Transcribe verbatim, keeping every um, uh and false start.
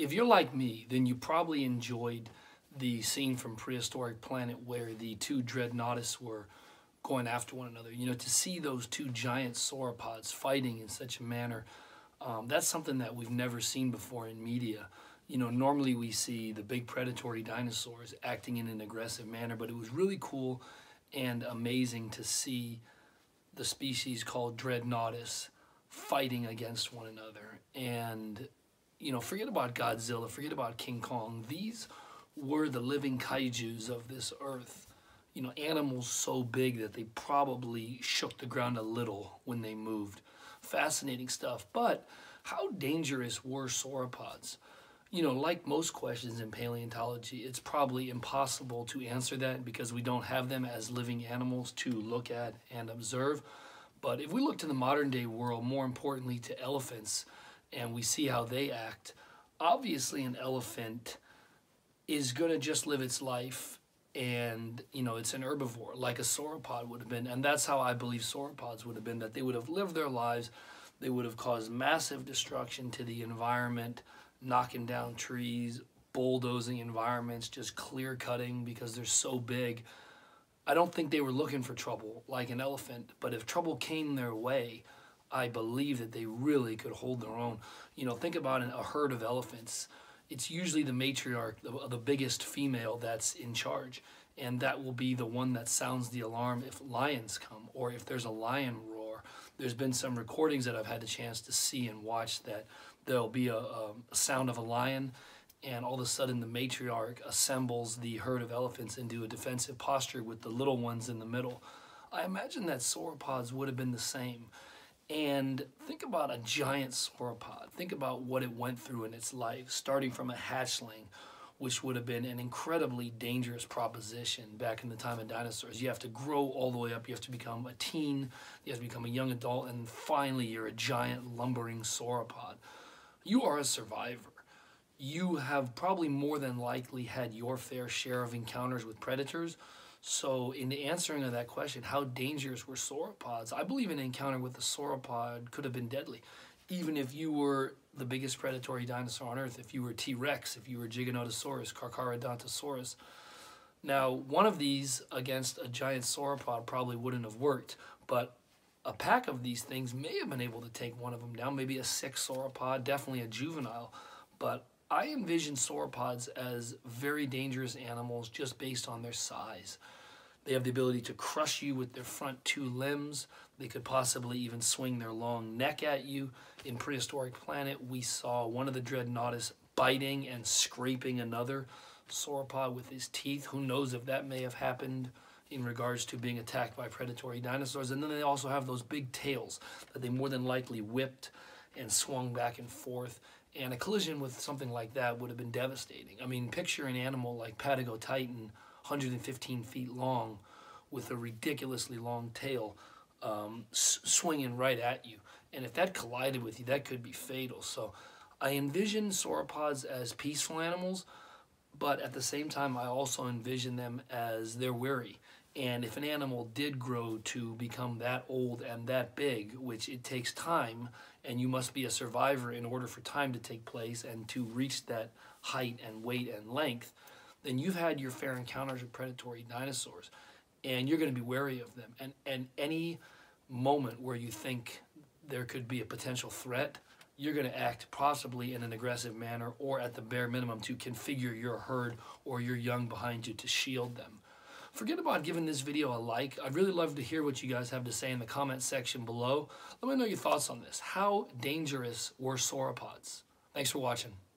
If you're like me, then you probably enjoyed the scene from Prehistoric Planet where the two Dreadnoughtus were going after one another. You know, to see those two giant sauropods fighting in such a manner, um, that's something that we've never seen before in media. You know, normally we see the big predatory dinosaurs acting in an aggressive manner, but it was really cool and amazing to see the species called Dreadnoughtus fighting against one another. And you know, forget about Godzilla, forget about King Kong. These were the living kaijus of this earth. You know, animals so big that they probably shook the ground a little when they moved. Fascinating stuff. But how dangerous were sauropods? You know, like most questions in paleontology, it's probably impossible to answer that because we don't have them as living animals to look at and observe. But if we look to the modern day world, more importantly to elephants, and we see how they act, obviously an elephant is going to just live its life, and you know, it's an herbivore like a sauropod would have been, and that's how I believe sauropods would have been, that they would have lived their lives, they would have caused massive destruction to the environment, knocking down trees, bulldozing environments, just clear cutting because they're so big. I don't think they were looking for trouble like an elephant, but if trouble came their way, I believe that they really could hold their own. You know, think about an, a herd of elephants. It's usually the matriarch, the, the biggest female that's in charge. And that will be the one that sounds the alarm if lions come or if there's a lion roar. There's been some recordings that I've had the chance to see and watch that there'll be a, a sound of a lion, and all of a sudden the matriarch assembles the herd of elephants into a defensive posture with the little ones in the middle. I imagine that sauropods would have been the same. And think about a giant sauropod. Think about what it went through in its life, starting from a hatchling, which would have been an incredibly dangerous proposition back in the time of dinosaurs. You have to grow all the way up. You have to become a teen. You have to become a young adult. And finally, you're a giant lumbering sauropod. You are a survivor. You have probably more than likely had your fair share of encounters with predators. So in the answering of that question, how dangerous were sauropods? I believe an encounter with a sauropod could have been deadly. Even if you were the biggest predatory dinosaur on Earth, if you were T Rex, if you were Giganotosaurus, Carcharodontosaurus. Now, one of these against a giant sauropod probably wouldn't have worked, but a pack of these things may have been able to take one of them down, maybe a sick sauropod, definitely a juvenile. But I envision sauropods as very dangerous animals just based on their size. They have the ability to crush you with their front two limbs. They could possibly even swing their long neck at you. In Prehistoric Planet, we saw one of the Dreadnoughtus biting and scraping another sauropod with his teeth. Who knows if that may have happened in regards to being attacked by predatory dinosaurs. And then they also have those big tails that they more than likely whipped and swung back and forth. And a collision with something like that would have been devastating. I mean, picture an animal like Patagotitan, one hundred fifteen feet long, with a ridiculously long tail, um, s swinging right at you. And if that collided with you, that could be fatal. So I envision sauropods as peaceful animals, but at the same time, I also envision them as they're wary. And if an animal did grow to become that old and that big, which it takes time, and you must be a survivor in order for time to take place and to reach that height and weight and length, then you've had your fair encounters with predatory dinosaurs, and you're going to be wary of them. And, and any moment where you think there could be a potential threat, you're going to act possibly in an aggressive manner, or at the bare minimum to configure your herd or your young behind you to shield them. Forget about giving this video a like. I'd really love to hear what you guys have to say in the comment section below. Let me know your thoughts on this. How dangerous were sauropods? Thanks for watching.